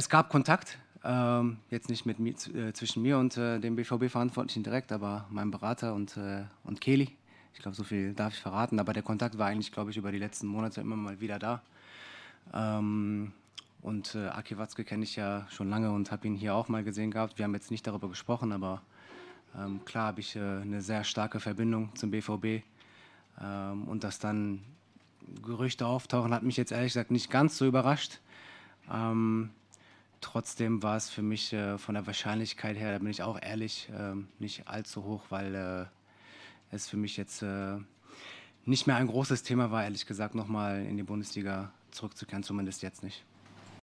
Es gab Kontakt, jetzt nicht mit mir, zwischen mir und dem BVB-Verantwortlichen direkt, aber meinem Berater und Kehli. Ich glaube, so viel darf ich verraten, aber der Kontakt war eigentlich, glaube ich, über die letzten Monate immer mal wieder da. Aki Watzke kenne ich ja schon lange und habe ihn hier auch mal gesehen gehabt. Wir haben jetzt nicht darüber gesprochen, aber klar habe ich eine sehr starke Verbindung zum BVB. Und dass dann Gerüchte auftauchen, hat mich jetzt ehrlich gesagt nicht ganz so überrascht. Trotzdem war es für mich von der Wahrscheinlichkeit her, da bin ich auch ehrlich, nicht allzu hoch, weil es für mich jetzt nicht mehr ein großes Thema war, ehrlich gesagt, nochmal in die Bundesliga zurückzukehren, zumindest jetzt nicht.